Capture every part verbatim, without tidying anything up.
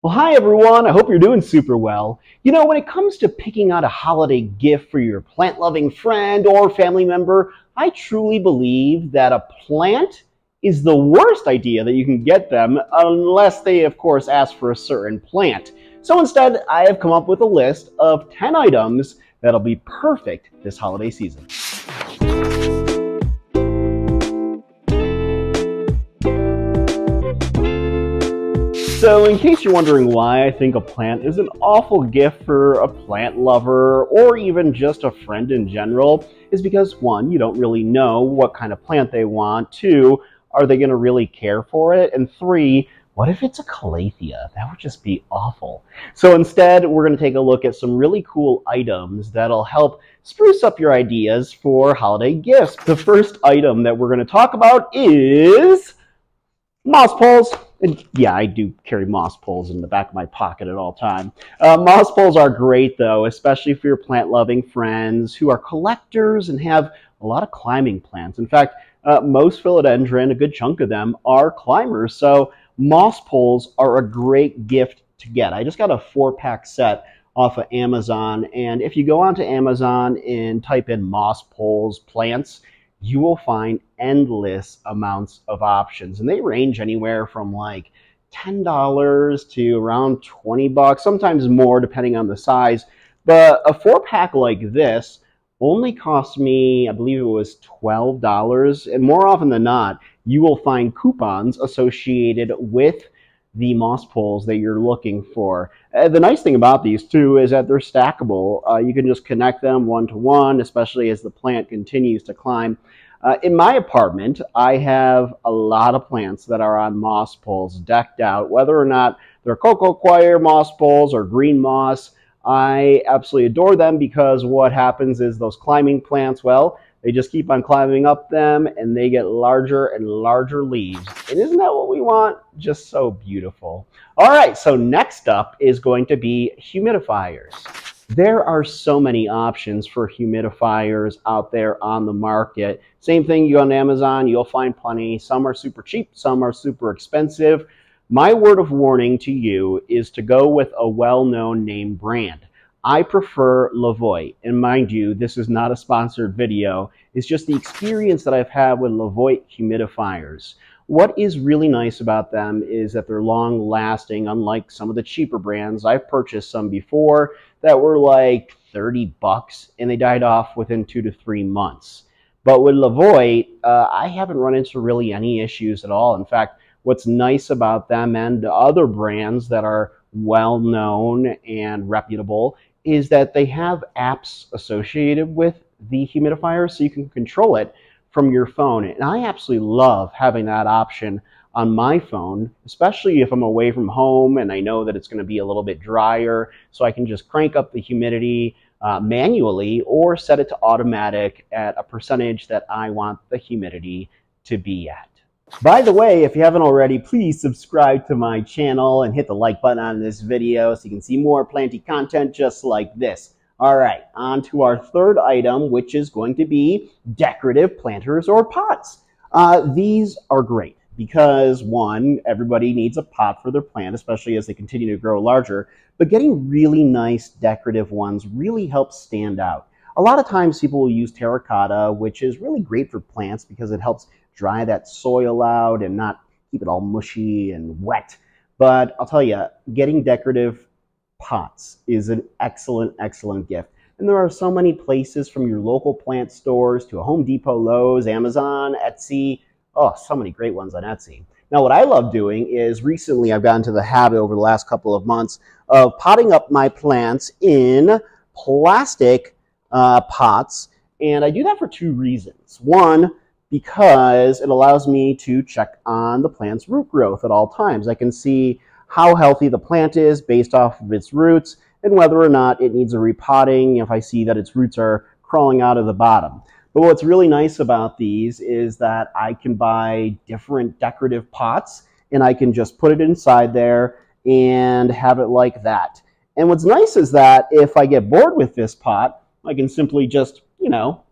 Well, hi everyone, I hope you're doing super well. You know, when it comes to picking out a holiday gift for your plant-loving friend or family member, I truly believe that a plant is the worst idea that you can get them, unless they, of course, ask for a certain plant. So instead, I have come up with a list of ten items that'll be perfect this holiday season. So in case you're wondering why I think a plant is an awful gift for a plant lover or even just a friend in general is because, one, you don't really know what kind of plant they want, two, are they going to really care for it, and three, what if it's a Calathea? That would just be awful. So instead, we're going to take a look at some really cool items that'll help spruce up your ideas for holiday gifts. The first item that we're going to talk about is moss poles. And yeah, I do carry moss poles in the back of my pocket at all time. Uh, moss poles are great, though, especially for your plant-loving friends who are collectors and have a lot of climbing plants. In fact, uh, most philodendron, a good chunk of them, are climbers. So moss poles are a great gift to get. I just got a four-pack set off of Amazon, and if you go onto Amazon and type in moss poles plants, you will find endless amounts of options, and they range anywhere from like ten dollars to around twenty bucks, sometimes more depending on the size. But a four pack like this only cost me, I believe it was twelve dollars, and more often than not, you will find coupons associated with the moss poles that you're looking for. Uh, the nice thing about these too is that they're stackable. Uh, you can just connect them one to one, especially as the plant continues to climb. Uh, in my apartment, I have a lot of plants that are on moss poles decked out, whether or not they're coco coir moss poles or green moss. I absolutely adore them because what happens is those climbing plants, well, they just keep on climbing up them, and they get larger and larger leaves. And isn't that what we want? Just so beautiful. All right, so next up is going to be humidifiers. There are so many options for humidifiers out there on the market. Same thing, you go on Amazon, you'll find plenty. Some are super cheap, some are super expensive. My word of warning to you is to go with a well-known name brand. I prefer Levoit, and mind you, this is not a sponsored video. It's just the experience that I've had with Levoit humidifiers. What is really nice about them is that they're long-lasting, unlike some of the cheaper brands. I've purchased some before that were like thirty bucks, and they died off within two to three months. But with Levoit, uh, I haven't run into really any issues at all. In fact, what's nice about them and the other brands that are well-known and reputable is that they have apps associated with the humidifier, so you can control it from your phone. And I absolutely love having that option on my phone, especially if I'm away from home and I know that it's going to be a little bit drier, so I can just crank up the humidity uh, manually or set it to automatic at a percentage that I want the humidity to be at. By the way, if you haven't already, please subscribe to my channel and hit the like button on this video so you can see more planty content just like this. All right, on to our third item, which is going to be decorative planters or pots. Uh, these are great because, one, everybody needs a pot for their plant, especially as they continue to grow larger, but getting really nice decorative ones really helps stand out. A lot of times people will use terracotta, which is really great for plants because it helps dry that soil out and not keep it all mushy and wet. But I'll tell you, getting decorative pots is an excellent, excellent gift. And there are so many places, from your local plant stores to a Home Depot, Lowe's, Amazon, Etsy. Oh, so many great ones on Etsy. Now, what I love doing is, recently I've gotten into the habit over the last couple of months of potting up my plants in plastic uh, pots. And I do that for two reasons. One, because it allows me to check on the plant's root growth at all times. I can see how healthy the plant is based off of its roots and whether or not it needs a repotting if I see that its roots are crawling out of the bottom. But what's really nice about these is that I can buy different decorative pots, and I can just put it inside there and have it like that. And what's nice is that if I get bored with this pot, I can simply just, you know,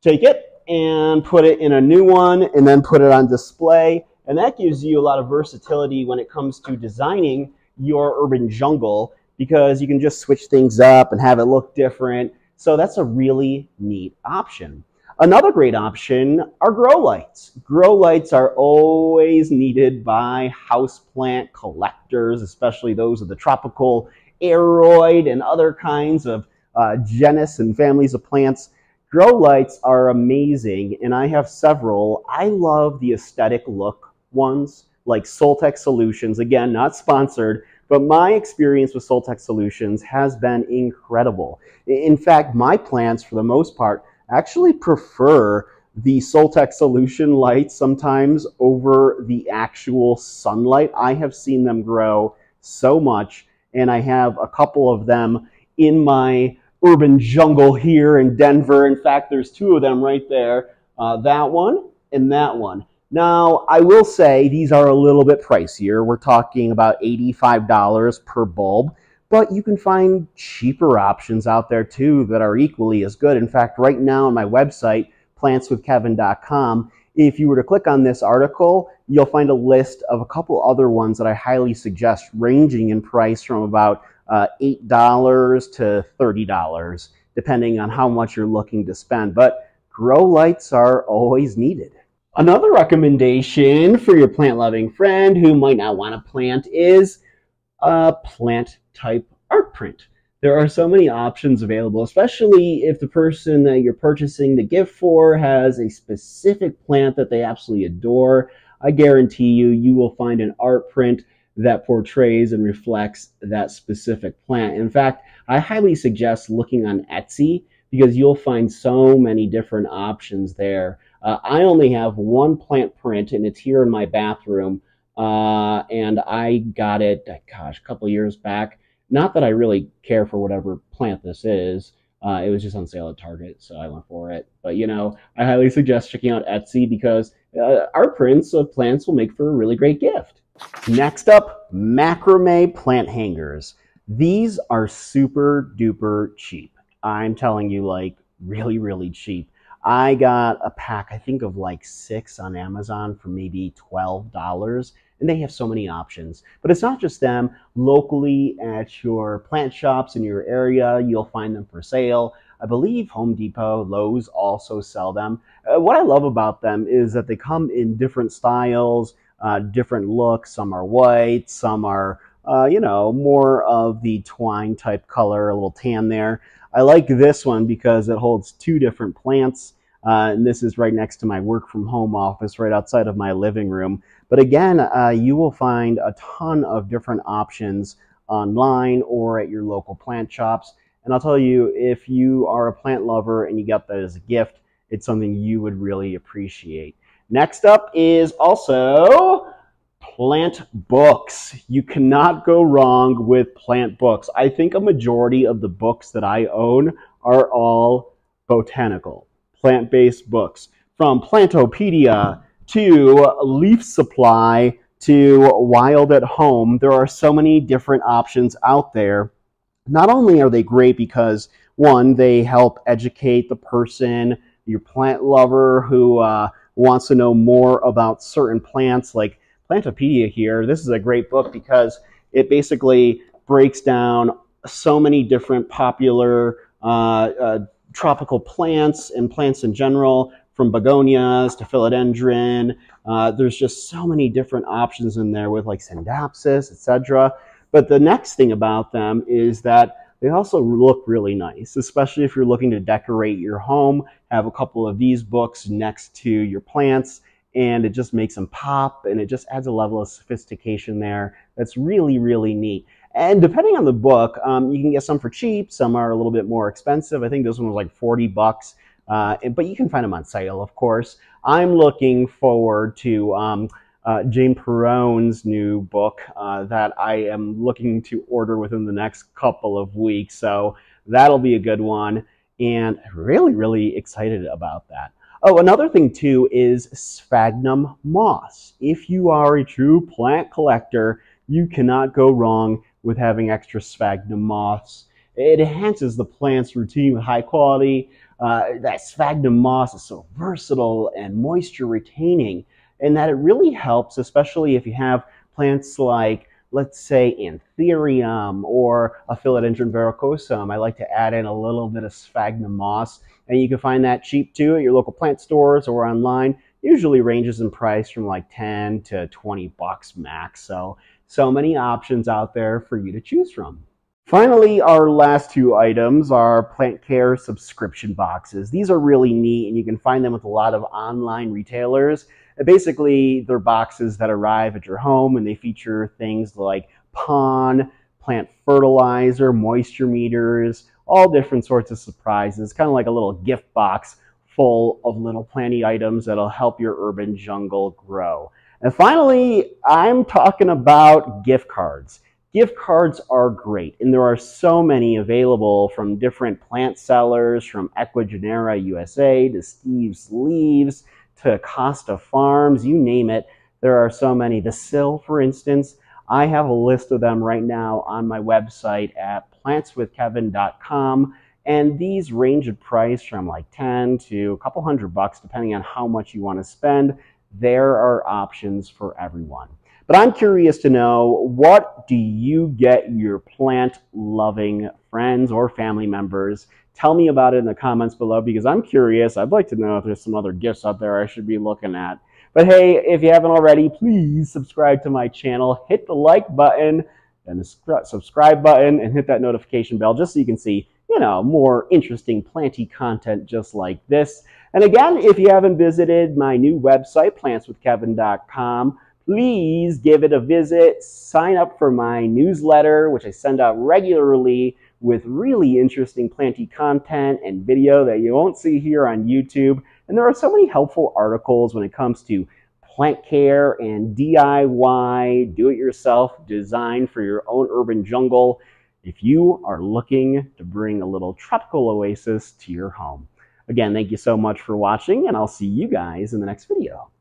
take it and put it in a new one and then put it on display. And that gives you a lot of versatility when it comes to designing your urban jungle, because you can just switch things up and have it look different. So that's a really neat option. Another great option are grow lights. Grow lights are always needed by houseplant collectors, especially those of the tropical aroid and other kinds of uh, genus and families of plants. Grow lights are amazing, and I have several. I love the aesthetic look ones, like Soltech Solutions. Again, not sponsored, but my experience with Soltech Solutions has been incredible. In fact, my plants, for the most part, actually prefer the Soltech Solution lights sometimes over the actual sunlight. I have seen them grow so much, and I have a couple of them in my urban jungle here in Denver. In fact, there's two of them right there, uh, that one and that one. Now, I will say these are a little bit pricier. We're talking about eighty-five dollars per bulb, but you can find cheaper options out there too that are equally as good. In fact, right now on my website, plants with kevin dot com, if you were to click on this article, you'll find a list of a couple other ones that I highly suggest, ranging in price from about uh, eight dollars to thirty dollars, depending on how much you're looking to spend. But grow lights are always needed. Another recommendation for your plant-loving friend who might not want to plant is a plant-type art print. There are so many options available, especially if the person that you're purchasing the gift for has a specific plant that they absolutely adore. I guarantee you, you will find an art print that portrays and reflects that specific plant. In fact, I highly suggest looking on Etsy, because you'll find so many different options there. Uh, I only have one plant print, and it's here in my bathroom, uh, and I got it, gosh, a couple years back. Not that I really care for whatever plant this is. Uh, it was just on sale at Target, so I went for it. But, you know, I highly suggest checking out Etsy, because uh, art prints of plants will make for a really great gift. Next up, macrame plant hangers. These are super duper cheap. I'm telling you, like, really, really cheap. I got a pack, I think, of like six on Amazon for maybe twelve dollars, and they have so many options. But it's not just them. Locally at your plant shops in your area, you'll find them for sale. I believe Home Depot, Lowe's also sell them. Uh, what I love about them is that they come in different styles, uh, different looks. Some are white, some are, uh, you know, more of the twine type color, a little tan there. I like this one because it holds two different plants, uh, and this is right next to my work from home office, right outside of my living room. But again, uh, you will find a ton of different options online or at your local plant shops. And I'll tell you, if you are a plant lover and you got that as a gift, it's something you would really appreciate. Next up is also plant books. You cannot go wrong with plant books. I think a majority of the books that I own are all botanical, plant-based books. From Plantopedia to Leaf Supply to Wild at Home, there are so many different options out there. Not only are they great because, one, they help educate the person, your plant lover who uh, wants to know more about certain plants, like Plantopedia here. This is a great book because it basically breaks down so many different popular uh, uh, tropical plants and plants in general, from begonias to philodendron. Uh, there's just so many different options in there with like syndapsis, et cetera. But the next thing about them is that they also look really nice, especially if you're looking to decorate your home. Have a couple of these books next to your plants, and it just makes them pop, and it just adds a level of sophistication there that's really, really neat. And depending on the book, um, you can get some for cheap, some are a little bit more expensive. I think this one was like forty bucks, uh, but you can find them on sale, of course. I'm looking forward to um, uh, Jane Perrone's new book uh, that I am looking to order within the next couple of weeks, so that'll be a good one, and really, really excited about that. Oh, another thing too is sphagnum moss. If you are a true plant collector, you cannot go wrong with having extra sphagnum moss. It enhances the plant's routine with high quality. Uh, that sphagnum moss is so versatile and moisture retaining, and that it really helps, especially if you have plants like let's say, anthurium or a philodendron varicosum. I like to add in a little bit of sphagnum moss, and you can find that cheap too at your local plant stores or online. Usually ranges in price from like ten to twenty bucks max. So, so many options out there for you to choose from. Finally, our last two items are plant care subscription boxes. These are really neat, and you can find them with a lot of online retailers. Basically, they're boxes that arrive at your home, and they feature things like pond, plant fertilizer, moisture meters, all different sorts of surprises, kind of like a little gift box full of little planty items that'll help your urban jungle grow. And finally, I'm talking about gift cards. Gift cards are great, and there are so many available from different plant sellers, from Ecuagenera U S A to Steve's Leaves to Costa Farms, you name it. There are so many. The Sill, for instance, I have a list of them right now on my website at plants with kevin dot com, and these range in price from like ten to a couple hundred bucks, depending on how much you want to spend. There are options for everyone. But I'm curious to know, what do you get your plant-loving friends or family members? Tell me about it in the comments below, because I'm curious. I'd like to know if there's some other gifts out there I should be looking at. But hey, if you haven't already, please subscribe to my channel. Hit the like button, then the subscribe button, and hit that notification bell just so you can see, you know, more interesting planty content just like this. And again, if you haven't visited my new website, plants with kevin dot com, please give it a visit, sign up for my newsletter, which I send out regularly with really interesting planty content and video that you won't see here on YouTube. And there are so many helpful articles when it comes to plant care and D I Y, do-it-yourself design for your own urban jungle, if you are looking to bring a little tropical oasis to your home. Again, thank you so much for watching, and I'll see you guys in the next video.